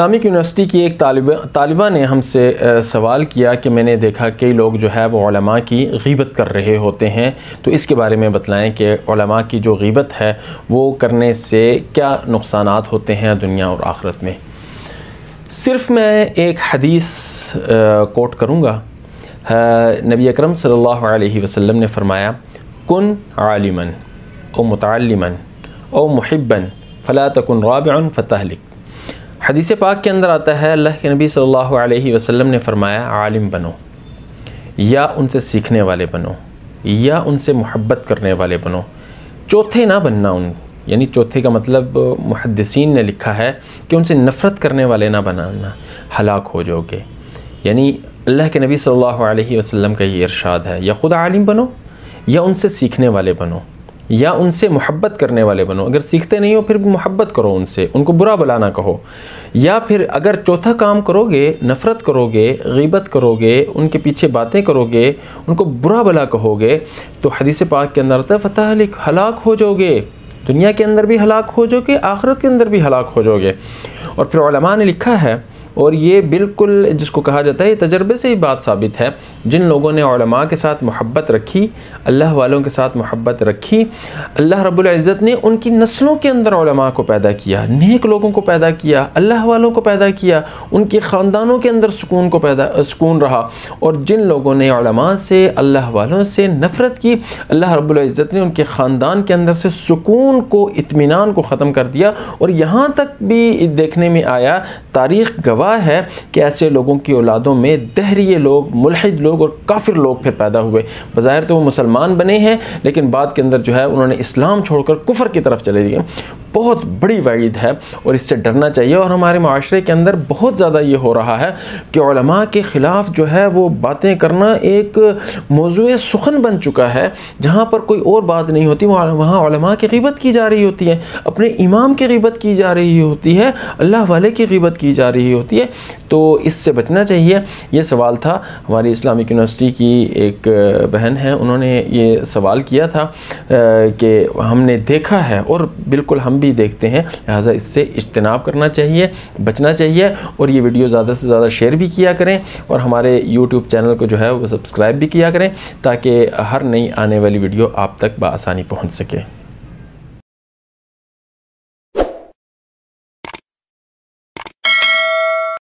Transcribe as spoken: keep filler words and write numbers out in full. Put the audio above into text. Islamic university की एक तालिबा तालिबा ने हमसे सवाल किया कि मैंने देखा कई लोग जो है वो उलमा की गीबत कर रहे होते हैं, तो इसके बारे में बतलाएं कि उलमा की जो गीबत है वो करने से क्या नुकसानात होते हैं दुनिया और आखिरत में। सिर्फ़ मैं एक हदीस कोट करूँगा। नबी अकरम सल्लल्लाहु अलैहि वसल्लम ने फ़रमाया, कुन आलिमन ओ मुतअल्लिमन ओ मुहिब्बन फ़ला तकुन राबिअन फ़तहलिक। हदीस पाक के अंदर आता है, अल्लाह के नबी सल्लल्लाहु अलैहि वसल्लम ने फ़रमाया, आलिम बनो या उनसे सीखने वाले बनो या उनसे मोहब्बत करने वाले बनो, चौथे ना बनना उन, यानी चौथे का मतलब मुहद्दिसीन ने लिखा है कि उनसे नफ़रत करने वाले ना बनाना, हलाक हो जाओगे। यानी अल्लाह के नबी सल्लल्लाहु अलैहि वसल्लम का ये इरशाद है, या ख़ुद आलिम बनो या उनसे सीखने वाले बनो या उनसे मोहब्बत करने वाले बनो। अगर सीखते नहीं हो फिर मोहब्बत करो उनसे, उनको बुरा भला ना कहो। या फिर अगर चौथा काम करोगे, नफ़रत करोगे, गीबत करोगे, उनके पीछे बातें करोगे, उनको बुरा भला कहोगे, तो हदीस पाक के अंदर आता है फतहलिक, हलाक हो जाओगे। दुनिया के अंदर भी हलाक हो जाओगे, आखिरत के अंदर भी हलाक हो जाओगे। और फिर उलमा ने लिखा है, और ये बिल्कुल जिसको कहा जाता है, ये तजर्बे से ही बात साबित है, जिन लोगों ने उलमा के साथ मोहब्बत रखी, अल्लाह वालों के साथ मोहब्बत रखी, अल्लाह रब्बुल इज़्ज़त ने उनकी नस्लों के अंदर उलमा को पैदा किया, नेक लोगों को पैदा किया, अल्लाह वालों को पैदा किया, उनके ख़ानदानों के अंदर सुकून को पैदा सुकून रहा। और जिन लोगों ने उलमा से, अल्लाह वालों से नफ़रत की, अल्लाह रब्बुल इज़्ज़त ने उनके ख़ानदान के अंदर से सुकून को, इत्मीनान को ख़त्म कर दिया। और यहाँ तक भी देखने में आया, तारीख़ गवाह है कि ऐसे लोगों की औलादों में दहरिये लोग, मुल्हिद लोग और काफिर लोग फिर पैदा हुए। बज़ाहिर तो वो मुसलमान बने हैं, लेकिन बाद के अंदर जो है उन्होंने इस्लाम छोड़कर कुफर की तरफ चले गए। बहुत बड़ी वईद है और इससे डरना चाहिए। और हमारे माशरे के अंदर बहुत ज़्यादा ये हो रहा है कि उलमा के ख़िलाफ़ जो है वो बातें करना एक मौजूए सुखन बन चुका है। जहाँ पर कोई और बात नहीं होती वहाँ उलमा की ग़ीबत की जा रही होती है, अपने इमाम की ग़ीबत की जा रही होती है, अल्लाह वाले की ग़ीबत की जा रही होती है। तो इससे बचना चाहिए। यह सवाल था, हमारी इस्लामिक यूनिवर्सिटी की एक बहन है, उन्होंने ये सवाल किया था कि हमने देखा है, और बिल्कुल हम भी देखते हैं, लिहाजा इससे इज्तनाब करना चाहिए, बचना चाहिए। और ये वीडियो ज़्यादा से ज़्यादा शेयर भी किया करें और हमारे यूट्यूब चैनल को जो है वो सब्सक्राइब भी किया करें, ताकि हर नई आने वाली वीडियो आप तक बआसानी पहुँच सके।